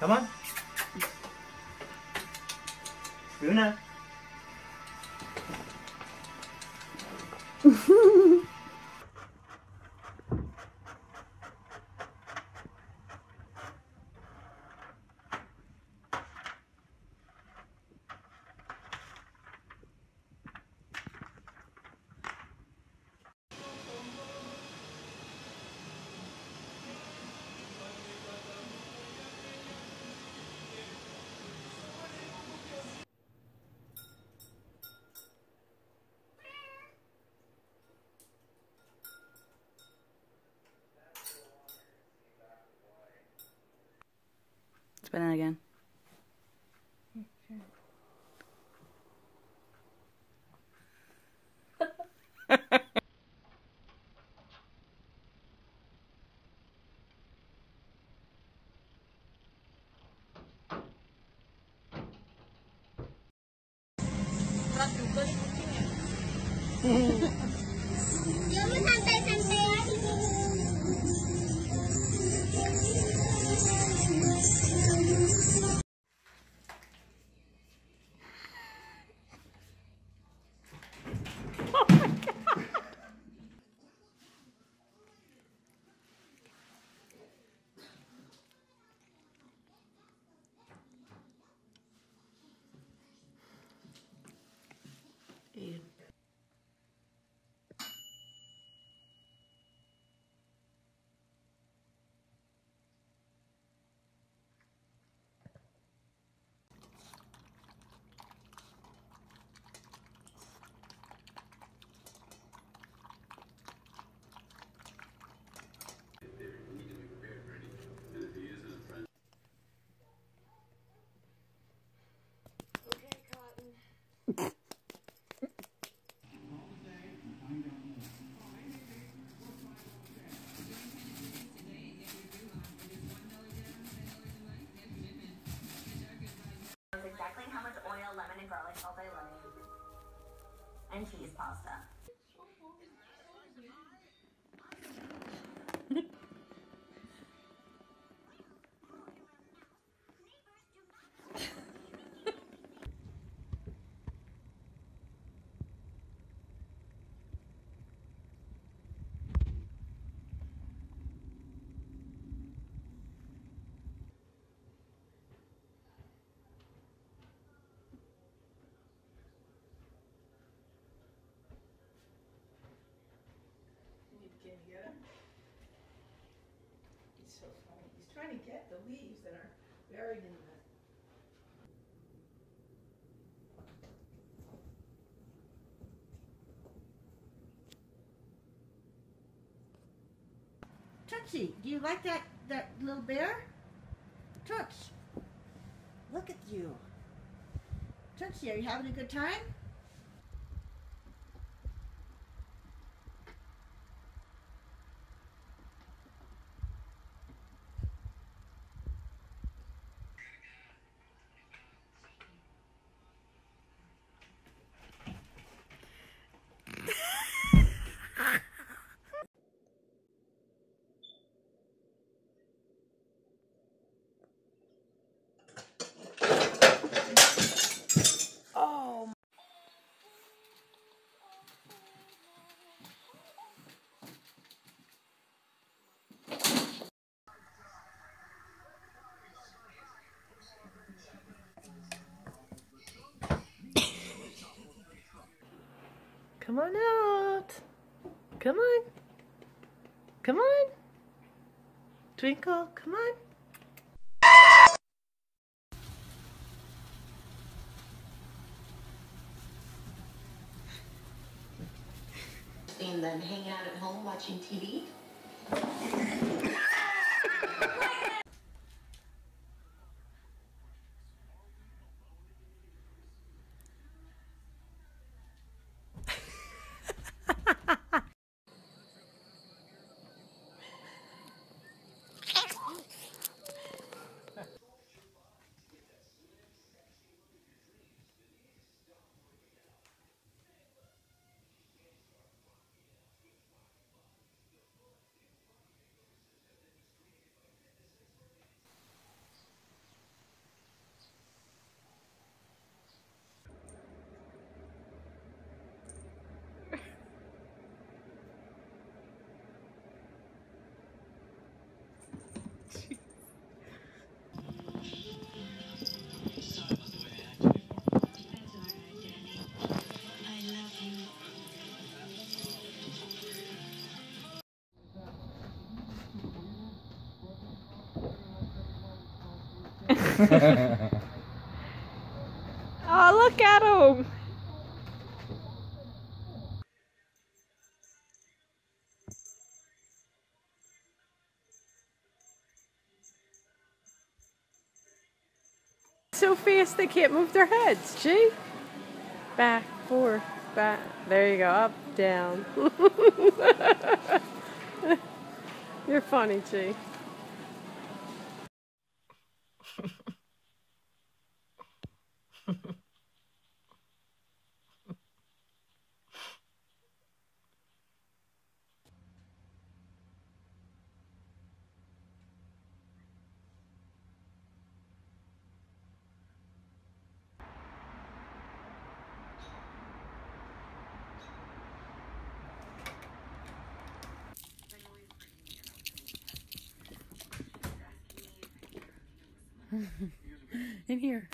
Come on. Luna. Spin it again. And cheese pasta. He's so funny. He's trying to get the leaves that are buried in the Tootsie, do you like that little bear? Toots, look at you. Tootsie, are you having a good time? Come on out. Come on. Come on. Twinkle, come on. And then hang out at home watching TV. Oh, look at him! So fast they can't move their heads. Gee, back, forth, back. There you go. Up, down. You're funny, G. In here.